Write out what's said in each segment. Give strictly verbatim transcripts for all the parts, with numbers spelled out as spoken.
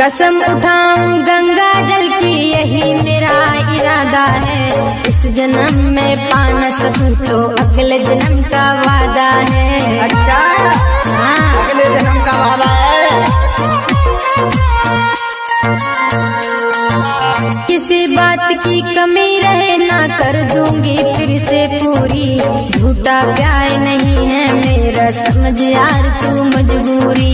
कसम उठाऊं गंगा जल की यही मेरा इरादा है। इस जन्म में पा न सकूं तो अगले जन्म का वादा है। अच्छा हाँ, अगले जन्म का वादा है। किसी बात की कमी रहे ना कर दूंगी फिर से पूरी। झूठा प्यार नहीं है मेरा समझ यार तू मजबूरी।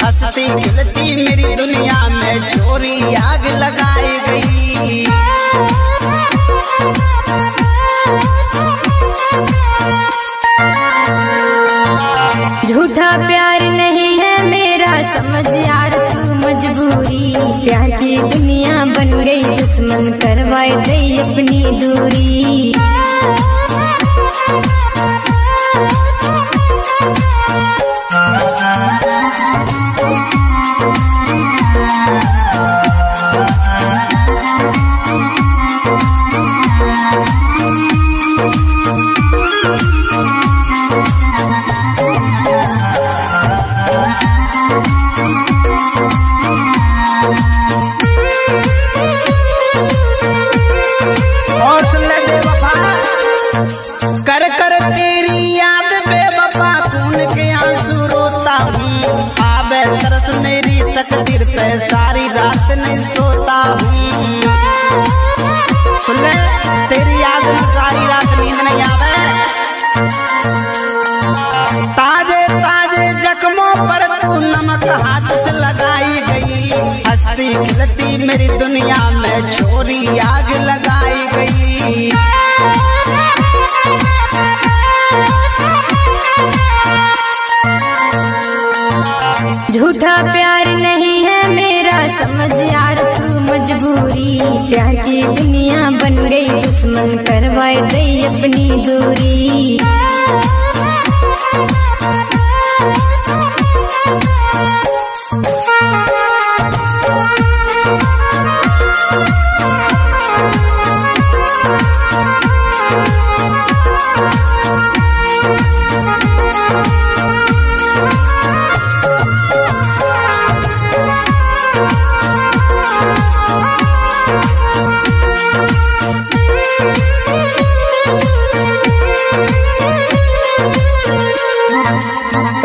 हंसती खिलती मेरी दुनिया में छोरी आग लगाई गई। झूठा प्यार नहीं है मेरा समझ यार तू मजबूरी। प्यार की दुनिया बन गई दुश्मन करवाए गई अपनी दूरी। सारी रात नहीं सोता हूँ तेरी याद में, सारी रात नींद नहीं आवे। ताजे ताजे जख्मों पर तू नमक हाथ से लगाई गई। हंसती खिलती मेरी दुनिया में छोरी आग लगाई गई। झूठा प्यार नहीं है मेरा समझ यार तू मजबूरी। प्यार की दुनिया बन गई दुश्मन करवाए गई अपनी दूरी।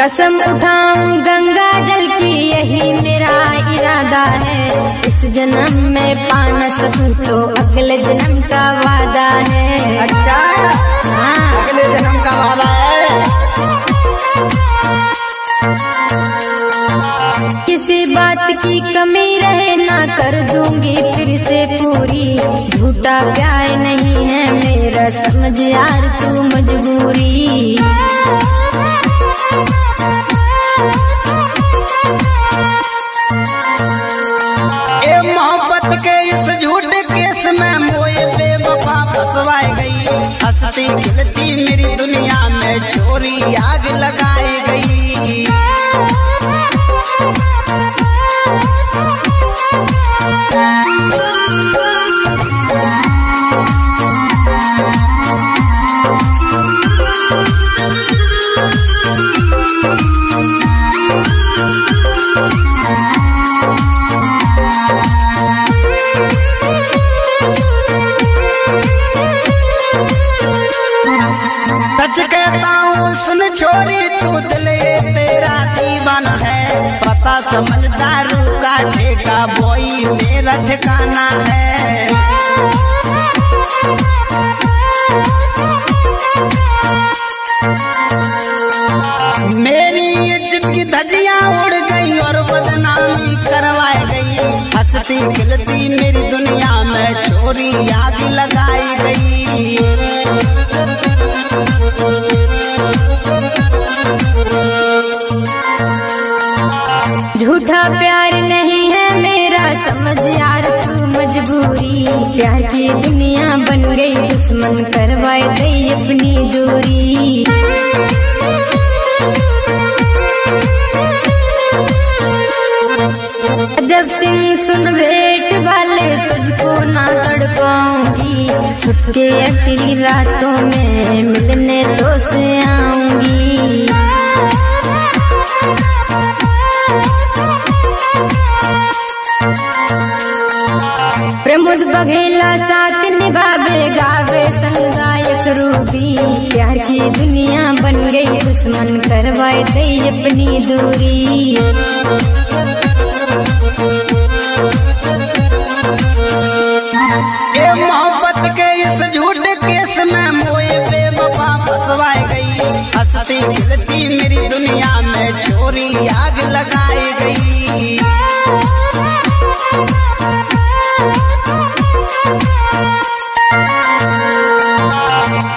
कसम उठाऊं गंगा जल की यही मेरा इरादा है। इस जन्म में पा न सकूं तो अगले जन्म का वादा है। अच्छा हाँ, अगले जन्म का वादा है। किसी बात की कमी रहे ना कर दूंगी फिर से पूरी। झूठा प्यार नहीं है मेरा समझ यार तू मजबूरी। हंसती खिलती मेरी दुनिया में छोरी आग लगाई गई। सुन छोरी तू दिल तेरा दीवाना है। पता समझदारू का ठेका बोई मेरा ठिकाना है। मेरी इज्जत की धज्जियां उड़ गई और बदनामी करवाई गई। हंसती खिलती मेरी दुनिया में छोरी आग लगाई गई। झूठा प्यार नहीं है मेरा समझ आ गोरी, दुनिया बन गई दुश्मन करवाए गई अपनी दूरी। जब सिंह सुन भेंट वाले तुझको ना तड़ पाऊंगी, छुटके अकेली रातों में मिलने तो से आऊंगी। प्रमोद बघेला साथ निभावे गावे संगायक रूबी, प्यार की दुनिया बन गई दुश्मन करवाए गई अपनी दूरी। ये मोहब्बत के इस झूठ केस में मोए बेवफा फंसवाई गई, हंसती खिलती मेरी दुनिया में छोरी आग लगाई गई।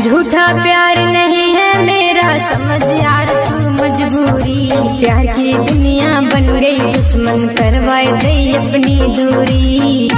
झूठा प्यार नहीं है मेरा समझ यार तू मजबूरी, प्यार की दुनिया बन गई दुश्मन करवाए गई अपनी दूरी।